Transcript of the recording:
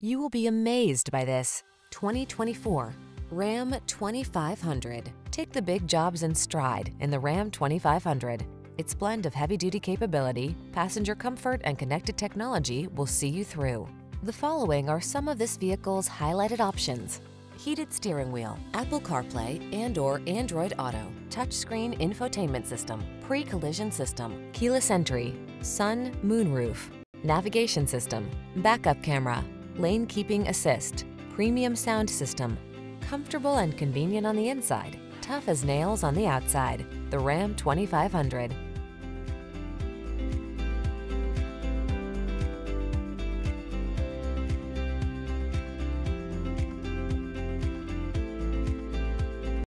You will be amazed by this 2024 Ram 2500. Take the big jobs in stride in the Ram 2500. Its blend of heavy-duty capability, passenger comfort, and connected technology will see you through. The following are some of this vehicle's highlighted options: heated steering wheel, Apple CarPlay and/or Android Auto, touchscreen infotainment system, pre-collision system, keyless entry, sun, moonroof, navigation system, backup camera, Lane Keeping Assist, premium sound system. Comfortable and convenient on the inside, tough as nails on the outside. The Ram 2500.